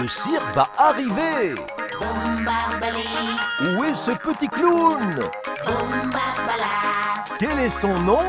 Le cirque va arriver. Où est ce petit clown? Quel est son nom?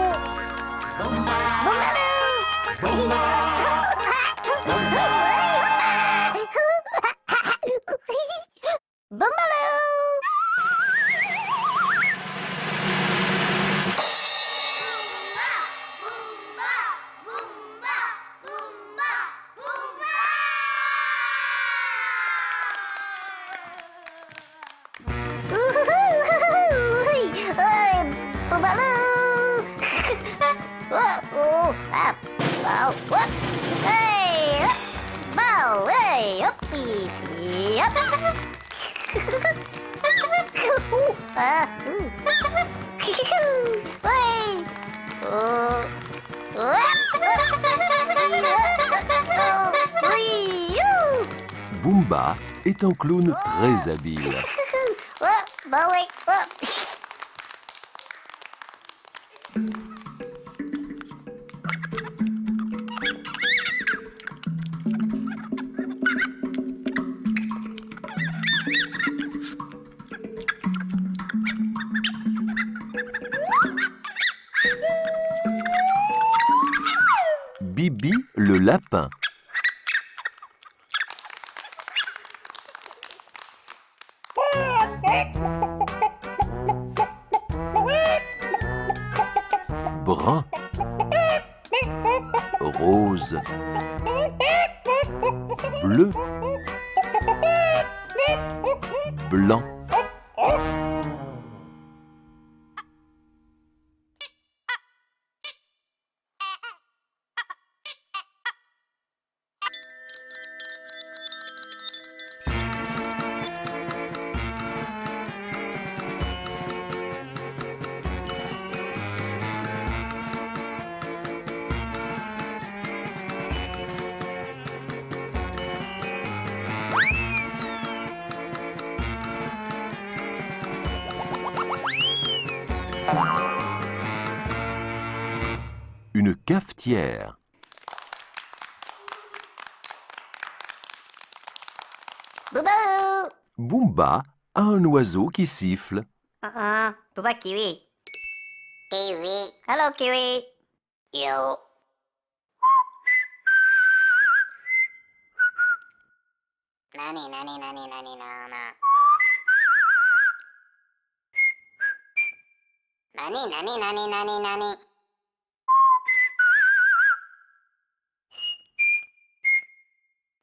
Bumba est un clown très habile. Bibi le lapin. Brun, rose, bleu, blanc. Une cafetière. Bumba a un oiseau qui siffle. Bumba, Kiwi. Kiwi. Hello, Kiwi. Yo. Nani, nani, nani, nani, nana. Nani, nani, nani, nani, nani.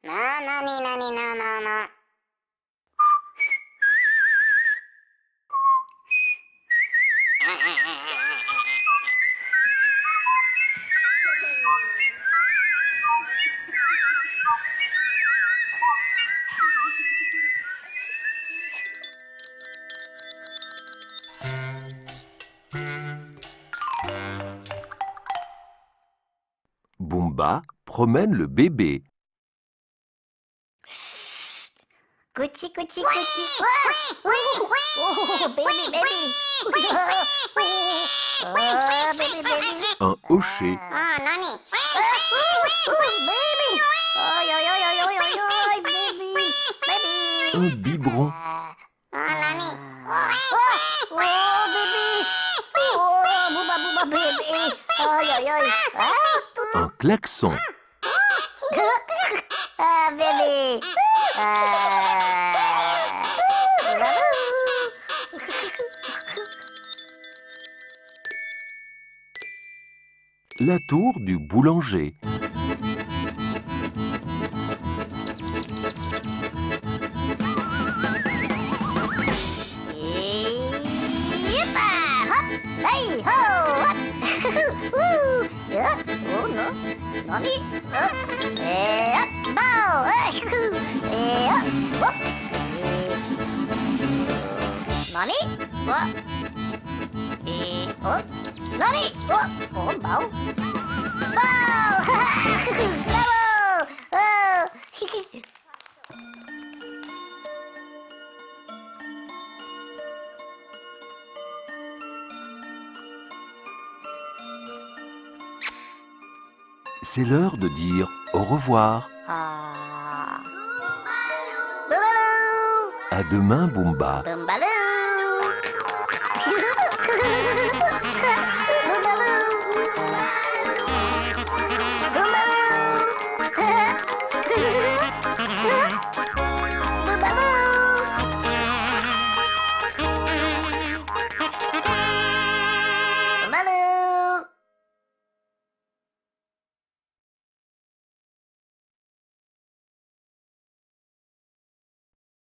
Na, nani, nani, na, na, na. Bumba promène le bébé. Coochie, coochie, coochie. Baby, baby. Oh, baby, baby. Un hocher. Ah, nani. Baby. Oi, oi, oi, oi, oi, oi, baby. Baby. Un biberon. Ah, nani. Oh, baby. Oh, bouba, bouba, baby. Oi, oi, oi. Un klaxon. Ah, baby. La tour du boulanger. Nani? What? Oh? Nani? What? Oh, bow. Bow! Bravo! Oh! c'est l'heure de dire au revoir. À demain, Bumba.